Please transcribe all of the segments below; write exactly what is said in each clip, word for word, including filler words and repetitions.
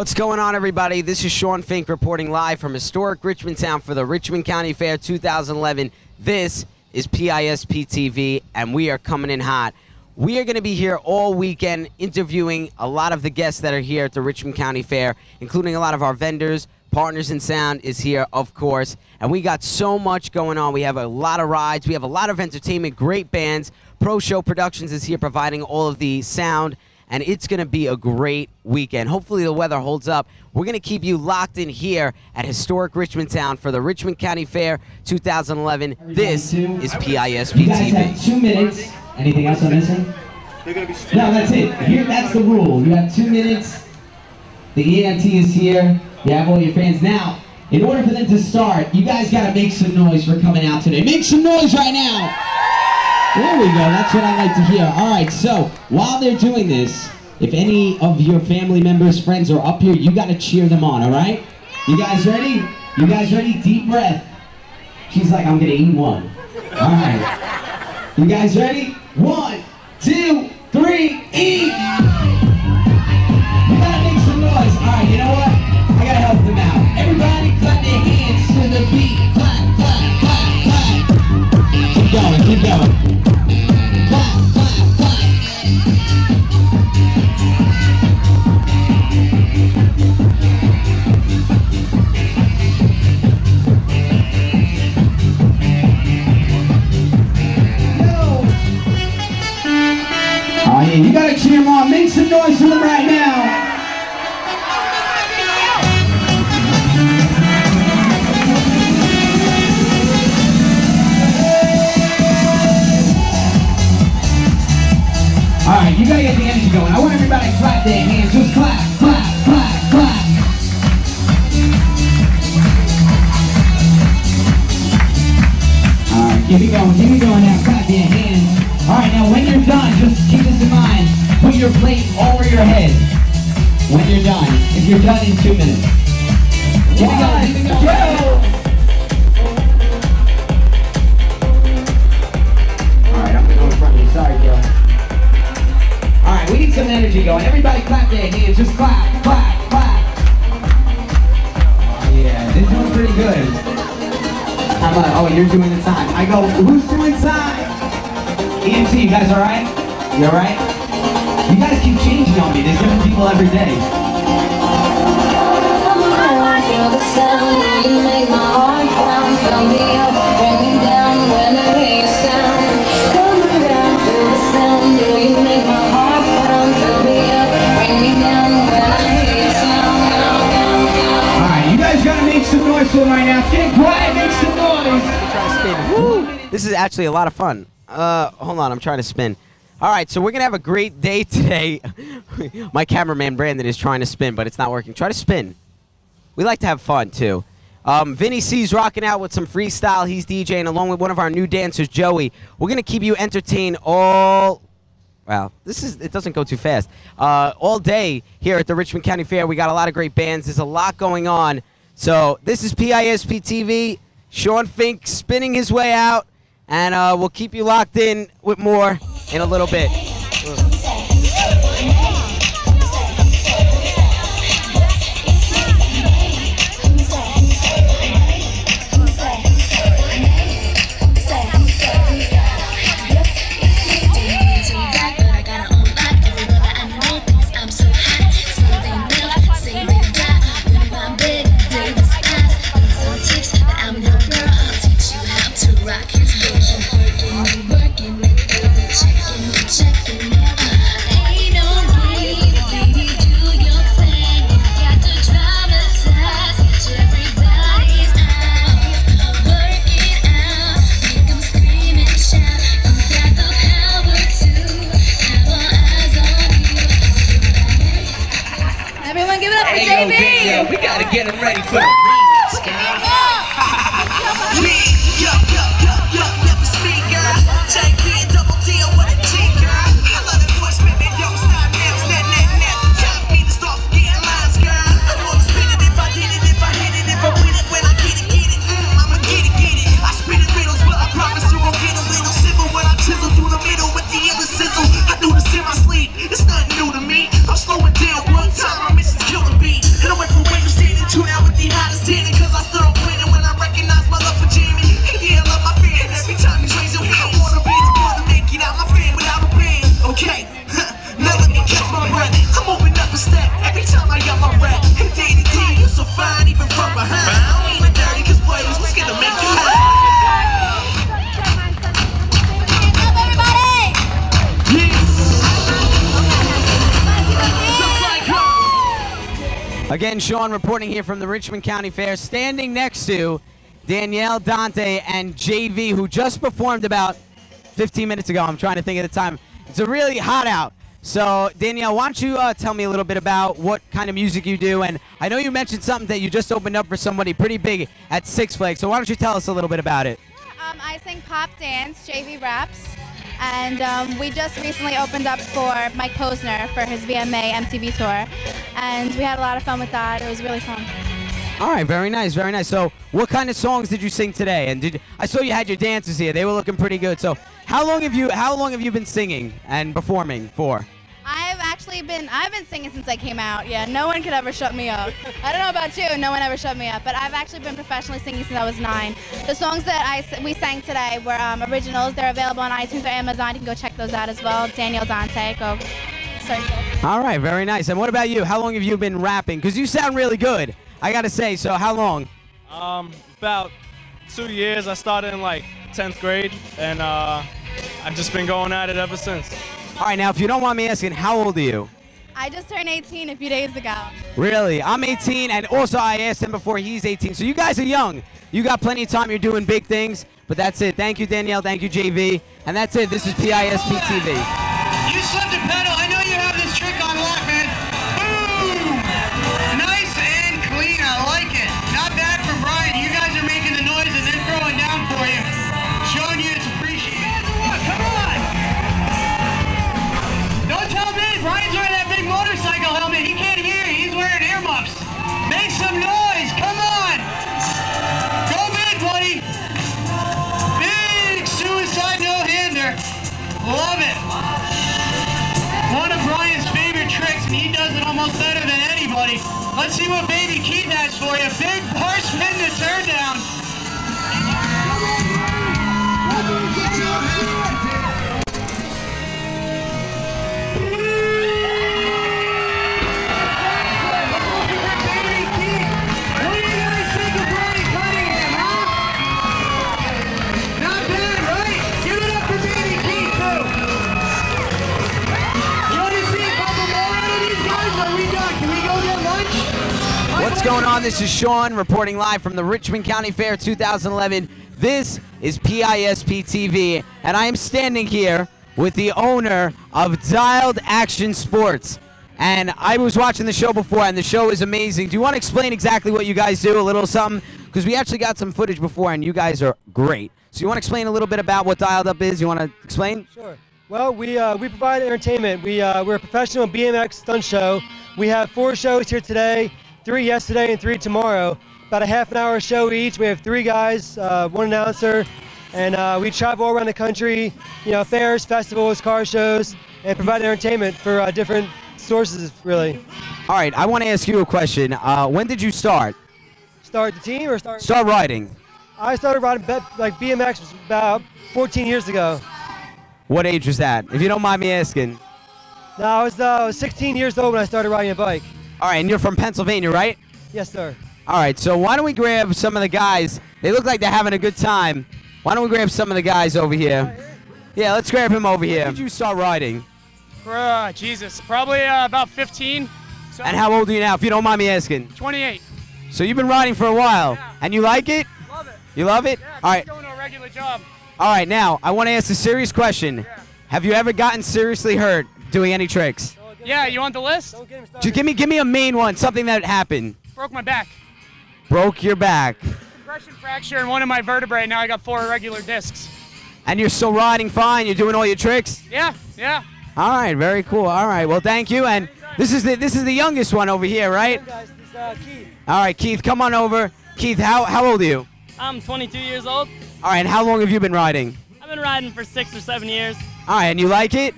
What's going on, everybody? This is Sean Fink reporting live from Historic Richmond Town for the Richmond County Fair two thousand eleven. This is P I S P T V, and we are coming in hot. We are going to be here all weekend interviewing a lot of the guests that are here at the Richmond County Fair, including a lot of our vendors. Partners in Sound is here, of course, and we got so much going on. We have a lot of rides. We have a lot of entertainment, great bands. Pro Show Productions is here providing all of the sound, and it's going to be a great weekend. Hopefully the weather holds up. We're going to keep you locked in here at Historic Richmond Town for the Richmond County Fair two thousand eleven. This is P I S P T V. Two minutes. Anything else I'm missing? They're going to be no, that's it. Here, that's the rule. You have two minutes. The E M T is here. You have all your fans. Now, in order for them to start, you guys got to make some noise for coming out today. Make some noise right now. There we go, that's what I like to hear. All right, so while they're doing this, if any of your family members, friends are up here, you gotta cheer them on, all right? You guys ready? You guys ready? Deep breath. She's like, I'm gonna eat one. All right. You guys ready? One, two, three, eat! You gotta make some noise. All right, you know what? I gotta help them out. Everybody clap their hands to the beat. Clap, clap, clap, clap. Keep going, keep going. You gotta cheer them on. Make some noise for them right now. All right, you gotta get the energy going. I want everybody to clap their hands. Just clap, clap, clap, clap. All right, keep it going. Keep it going now. Clap your hands. All right, now when you're done, just keep this in mind. Put your plate over your head when you're done. If you're done in two minutes. Keep it going, keep it going. Go. All right, I'm gonna go in front of you. Sorry, Gil. All right, we need some energy going. Everybody clap their hands. Just clap, clap, clap. Oh, yeah, this one's pretty good. How about, oh, you're doing the time. I go, who's doing time? E M T, you guys all right? You all right? You guys keep changing on me. There's different people every day. All right, you guys gotta make some noise for them right now. Get quiet, make some noise. This is actually a lot of fun. Uh, hold on, I'm trying to spin. All right, so we're gonna have a great day today. My cameraman Brandon is trying to spin, but it's not working. Try to spin. We like to have fun too. Um, Vinny C's rocking out with some freestyle. He's DJing along with one of our new dancers, Joey. We're gonna keep you entertained all. Wow, this is it doesn't go too fast. Uh, all day here at the Richmond County Fair. We got a lot of great bands. There's a lot going on. So this is P I S P T V. Sean Fink spinning his way out. And uh, we'll keep you locked in with more in a little bit. Get them ready for the remix, guys. Yo, yo, yo, yo, never speak up. J V double deal with a G, girl. I love the voice, baby. Yo, stop now, snap, snap, snap. Time for me to start forgetting lines, girl. I wanna spin it if I did it, if I hit it, if I win it, when I get it, get it. Mm, I'ma get it, get it. I spin it riddles, but I promise you won't get a little simple when I chisel through the middle with the other sizzle. I do this in my sleep, it's nothing new to me. I'm slowing down one time, I'm missing killing beat. Again, Sean reporting here from the Richmond County Fair, standing next to Danielle, Dante, and J V, who just performed about fifteen minutes ago. I'm trying to think at the time. It's a really hot out. So, Danielle, why don't you uh, tell me a little bit about what kind of music you do? And I know you mentioned something that you just opened up for somebody pretty big at Six Flags. So why don't you tell us a little bit about it? Um, I sing pop dance, J V raps. And um, we just recently opened up for Mike Posner for his V M A M T V tour. And we had a lot of fun with that. It was really fun. All right, very nice, very nice. So what kind of songs did you sing today? And did, I saw you had your dancers here. They were looking pretty good. So how long have you how long have you been singing and performing for? I've actually been I've been singing since I came out. Yeah, no one could ever shut me up. I don't know about you. No one ever shut me up. But I've actually been professionally singing since I was nine. The songs that I we sang today were um, originals. They're available on iTunes or Amazon. You can go check those out as well. Daniel Dante, go. Sorry. All right, very nice. And what about you? How long have you been rapping? Because you sound really good, I gotta say. So how long? Um, about two years. I started in like tenth grade, and uh, I've just been going at it ever since. All right, now, if you don't mind me asking, how old are you? I just turned eighteen a few days ago. Really? I'm eighteen, and also I asked him before, he's eighteen. So you guys are young. You got plenty of time. You're doing big things. But that's it. Thank you, Danielle. Thank you, J V. And that's it. This is P I S P T V. You slipped a pedal. I know you have this trick on lock, man. Boom! Nice and clean. I like it. Not bad for Brian. You guys are making the noise and then throwing down for you. Showing you it's appreciated. Come on! Don't tell me, Brian's wearing that big motorcycle helmet. He can't hear you. He's wearing earmuffs. Make some noise. Come on. Go big, buddy. Big suicide no-hander. Love it. One of Brian's favorite tricks, and he does it almost better than anybody. Let's see what baby Keith has for you. Big horseman to turn down. What's going on? This is Sean reporting live from the Richmond County Fair two thousand eleven. This is P I S P T V, and I am standing here with the owner of Dialed Action Sports. And I was watching the show before, and the show is amazing. Do you want to explain exactly what you guys do, a little something? Because we actually got some footage before, and you guys are great. So you want to explain a little bit about what Dialed Up is? You want to explain? Sure. Well, we, uh, we provide entertainment. We, uh, we're a professional B M X stunt show. We have four shows here today. Three yesterday and three tomorrow. About a half an hour show each. We have three guys, uh, one announcer, and uh, we travel all around the country, you know, fairs, festivals, car shows, and provide entertainment for uh, different sources, really. All right, I want to ask you a question. Uh, when did you start? Start the team or start? Start riding. I started riding like B M X was about fourteen years ago. What age was that? If you don't mind me asking. No, I was uh, sixteen years old when I started riding a bike. All right, and you're from Pennsylvania, right? Yes, sir. All right, so why don't we grab some of the guys? They look like they're having a good time. Why don't we grab some of the guys over here? Yeah, let's grab him over here. When did you start riding? Uh, Jesus, probably uh, about fifteen. So. And how old are you now, if you don't mind me asking? twenty-eight. So you've been riding for a while, yeah. And you like it? Love it. You love it? Yeah, all right. Going to a regular job. All right, now, I want to ask a serious question. Yeah. Have you ever gotten seriously hurt doing any tricks? Yeah, you want the list? Just give me, give me a main one, something that happened. Broke my back. Broke your back. Compression fracture in one of my vertebrae. Now I got four irregular discs. And you're still riding fine. You're doing all your tricks. Yeah, yeah. All right, very cool. All right, well, thank you. And this is the this is the youngest one over here, right? Guys, this is uh, Keith. All right, Keith, come on over. Keith, how how old are you? I'm twenty-two years old. All right, and how long have you been riding? I've been riding for six or seven years. All right, and you like it?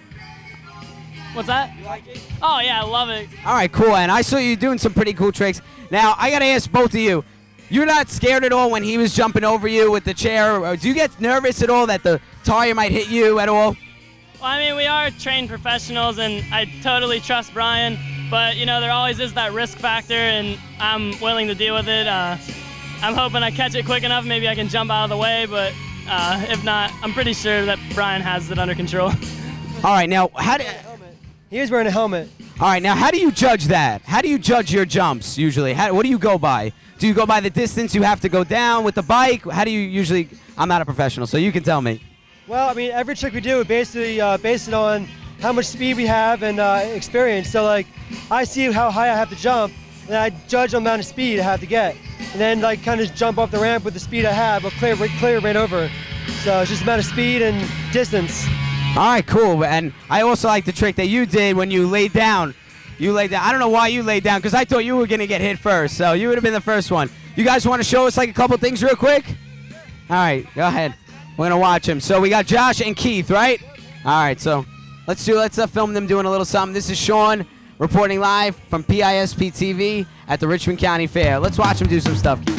What's that? You like it? Oh, yeah, I love it. All right, cool. And I saw you doing some pretty cool tricks. Now, I got to ask both of you, you're not scared at all when he was jumping over you with the chair? Do you get nervous at all that the tire might hit you at all? Well, I mean, we are trained professionals, and I totally trust Brian. But, you know, there always is that risk factor, and I'm willing to deal with it. Uh, I'm hoping I catch it quick enough. Maybe I can jump out of the way. But uh, if not, I'm pretty sure that Brian has it under control. All right, now, how do... He was wearing a helmet. All right, now how do you judge that? How do you judge your jumps usually? How, what do you go by? Do you go by the distance you have to go down with the bike? How do you usually? I'm not a professional, so you can tell me. Well, I mean, every trick we do is basically uh, based on how much speed we have and uh, experience. So, like, I see how high I have to jump, and I judge the amount of speed I have to get. And then, like, kind of jump off the ramp with the speed I have, but clear, clear right over. So it's just about a speed and distance. All right, cool. And I also like the trick that you did when you laid down. You laid down. I don't know why you laid down, because I thought you were going to get hit first. So you would have been the first one. You guys want to show us, like, a couple things real quick? All right, go ahead. We're going to watch them. So we got Josh and Keith, right? All right, so let's do. Let's uh, film them doing a little something. This is Sean reporting live from P I S P T V at the Richmond County Fair. Let's watch them do some stuff, Keith.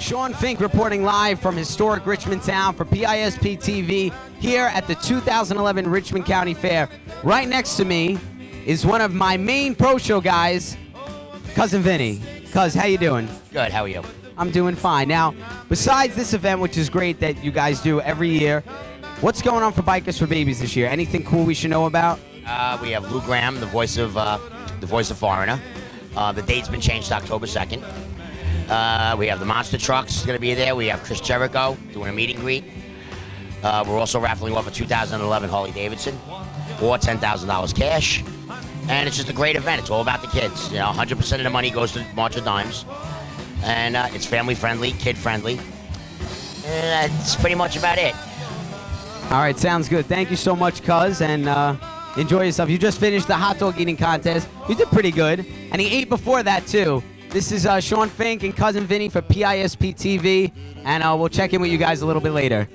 John Fink reporting live from Historic Richmond Town for P I S P T V here at the two thousand eleven Richmond County Fair. Right next to me is one of my main pro show guys, Cousin Vinny. Cuz, how you doing? Good, how are you? I'm doing fine. Now, besides this event, which is great that you guys do every year, what's going on for Bikers for Babies this year? Anything cool we should know about? Uh, we have Lou Graham, the voice of, uh, the voice of Foreigner. Uh, the date's been changed to October second. Uh, we have the monster trucks going to be there. We have Chris Jericho doing a meet and greet. Uh, we're also raffling off a two thousand eleven Harley Davidson or ten thousand dollars cash. And it's just a great event. It's all about the kids. You know, one hundred percent of the money goes to March of Dimes. And uh, it's family friendly, kid friendly. And that's pretty much about it. All right, sounds good. Thank you so much, Cuz. And uh, enjoy yourself. You just finished the hot dog eating contest. You did pretty good. And he ate before that, too. This is uh, Sean Fink and Cousin Vinny for P I S P T V, and uh, we'll check in with you guys a little bit later.